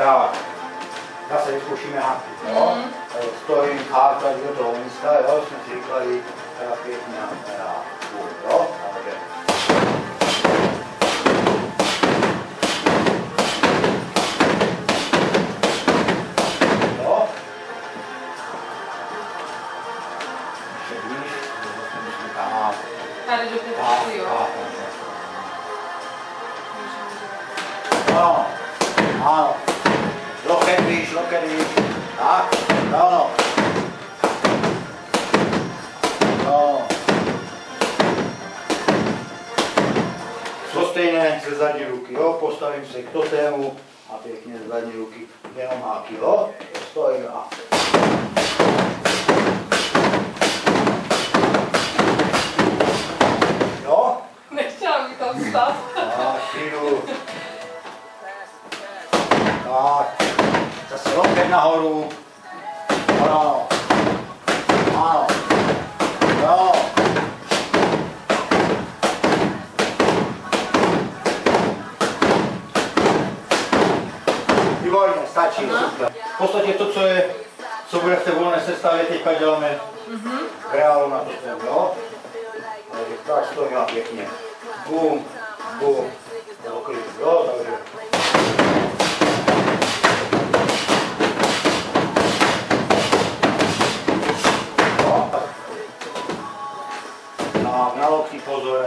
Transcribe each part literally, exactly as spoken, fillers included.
stava, zase vyzkoušíme jo, stojím chátra dího toho místa, jo, jsme si říkali, teda pěkně na půl, jo, takže. Jo. Ještě blíž, musíme tam. Tady do pětku, jo. Ano, ano, loket blíž, loket blíž, tak. Dávno. No. Co stejné ze zadní ruky, jo? Postavím se k totému a pěkně z zadní ruky jenom háky, jo? Stojím a... Jo? Nechtěla mi tam vstát. Tak, jdu. Tak. Zase loket nahoru. Ano, ano, jo, výborně, stačí, super. V podstatě to, co je, co bude v té volné sestavě, teďka děláme v reálu na to svém, jo? Takže tak stojím a pěkně, bum, bum, jo, takže. Na lokty pozor,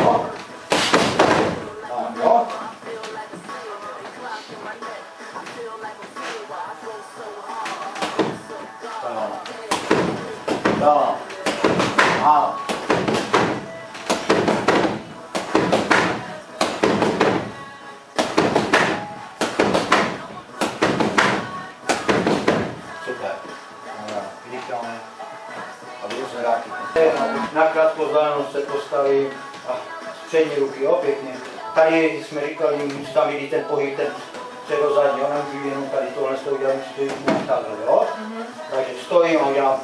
Jo. Tam, jo. Tam. Tam. Tam. Nakrátko vzdálenost se postavím a přední ruky, jo, pěkně. Tady jsme říkali, musí tam vidět ten pohyb, ten předozadní, jo, nemůžu jenom tady tohle to udělám, musí to jít takhle, jo. Mm-hmm. Takže stojím a udělám.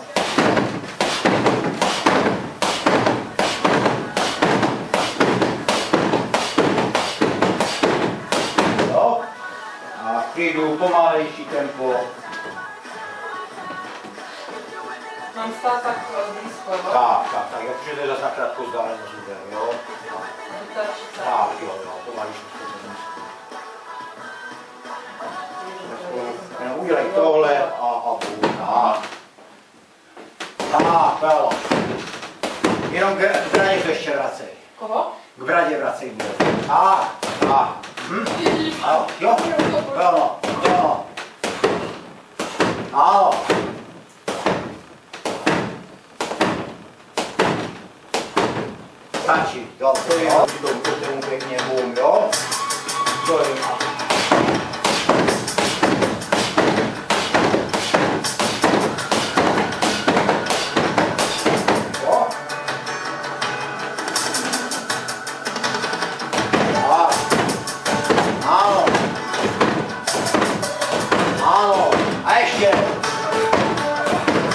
Jo. A přijdu pomalejší tempo. Mám stát tak blízko, jo? Tak, tak, tak, protože to je zase nakrátko vzdálenost, jo? Tak, tak, jo, jo, to má ještě vzdálenost. Udělej tohle a a bůh, tak. Tak, jo. Jenom k bradě to ještě vracej. Koho? K bradě vracej bůh. Tak, tak. Ano, jo, jo, jo. Ano. Stačí, jo, stojím a do tomu pěkně bum, jo, stojím a... Jo. Tak. Ano. Ano. A ještě.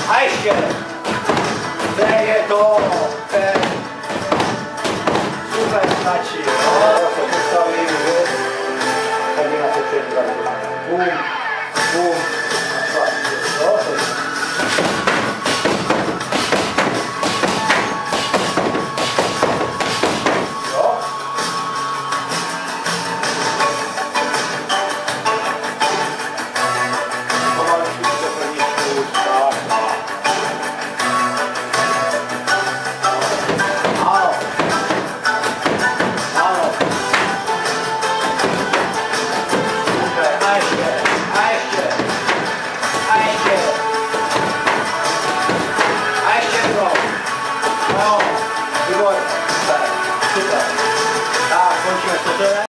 A ještě. To je to.